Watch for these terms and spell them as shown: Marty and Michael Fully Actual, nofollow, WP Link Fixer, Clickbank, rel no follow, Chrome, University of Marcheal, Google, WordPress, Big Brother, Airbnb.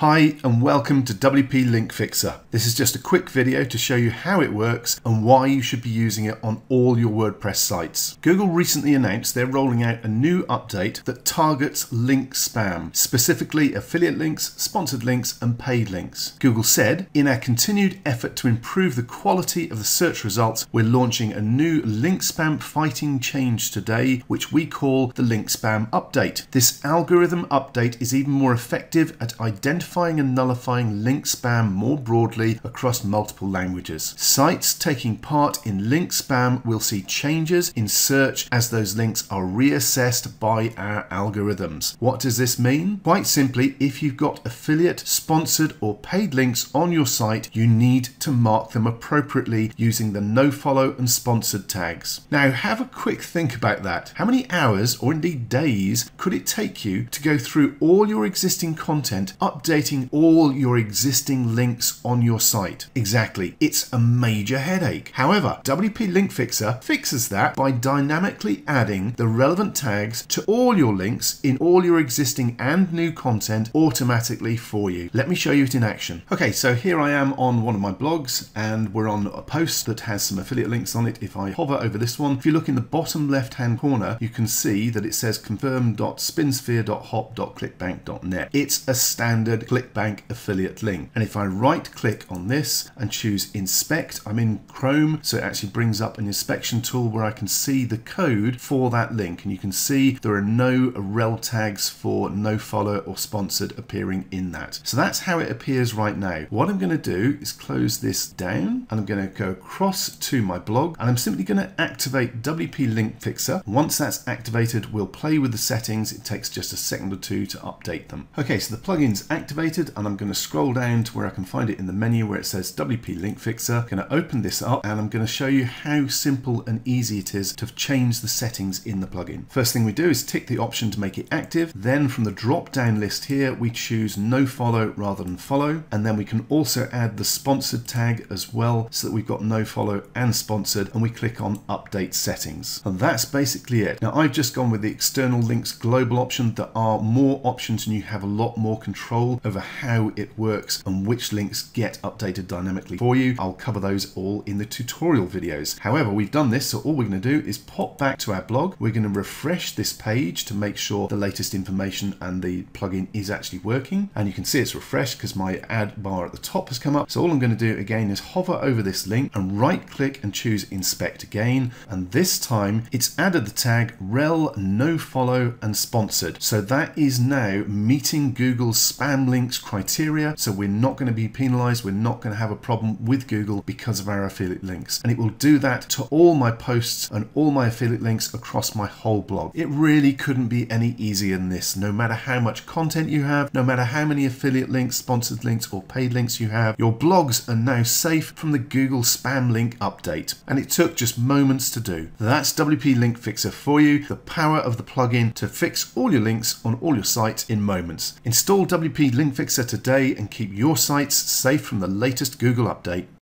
Hi and welcome to WP Link Fixer. This is just a quick video to show you how it works and why you should be using it on all your WordPress sites. Google recently announced they're rolling out a new update that targets link spam, specifically affiliate links, sponsored links and paid links. Google said, in our continued effort to improve the quality of the search results, we're launching a new link spam fighting change today, which we call the link spam update. This algorithm update is even more effective at identifying and nullifying link spam more broadly across multiple languages. Sites taking part in link spam will see changes in search as those links are reassessed by our algorithms. What does this mean? Quite simply, if you've got affiliate, sponsored or paid links on your site, you need to mark them appropriately using the nofollow and sponsored tags. Now have a quick think about that. How many hours or indeed days could it take you to go through all your existing content, updating all your existing links on your site? Exactly, it's a major headache. However, WP Link Fixer fixes that by dynamically adding the relevant tags to all your links in all your existing and new content automatically for you. Let me show you it in action. Okay, so here I am on one of my blogs and we're on a post that has some affiliate links on it. If I hover over this one, if you look in the bottom left-hand corner, you can see that it says confirm.spinsphere.hop.clickbank.net. It's a standard Clickbank affiliate link. And if I right click on this and choose inspect, I'm in Chrome, so it actually brings up an inspection tool where I can see the code for that link. And you can see there are no rel tags for nofollow or sponsored appearing in that. So that's how it appears right now. What I'm going to do is close this down and I'm going to go across to my blog and I'm simply going to activate WP Link Fixer. Once that's activated, we'll play with the settings. It takes just a second or two to update them. Okay, so the plugin's activated and I'm going to scroll down to where I can find it in the menu where it says WP Link Fixer. I'm going to open this up and I'm going to show you how simple and easy it is to change the settings in the plugin. First thing we do is tick the option to make it active. Then from the drop down list here, we choose no follow rather than follow. And then we can also add the sponsored tag as well so that we've got no follow and sponsored, and we click on update settings. And that's basically it. Now I've just gone with the external links global option. There are more options and you have a lot more control over how it works and which links get updated dynamically for you. I'll cover those all in the tutorial videos. However, we've done this, so all we're going to do is pop back to our blog. We're going to refresh this page to make sure the latest information and the plugin is actually working. And you can see it's refreshed because my ad bar at the top has come up. So all I'm going to do again is hover over this link and right click and choose inspect again. And this time it's added the tag rel, nofollow and sponsored. So that is now meeting Google's spam links criteria. So we're not going to be penalized. We're not going to have a problem with Google because of our affiliate links. And it will do that to all my posts and all my affiliate links across my whole blog. It really couldn't be any easier than this. No matter how much content you have, no matter how many affiliate links, sponsored links or paid links you have, your blogs are now safe from the Google spam link update. And it took just moments to do. That's WP Link Fixer for you. The power of the plugin to fix all your links on all your sites in moments. Install WP Link Fixer today and keep your sites safe from the latest Google update.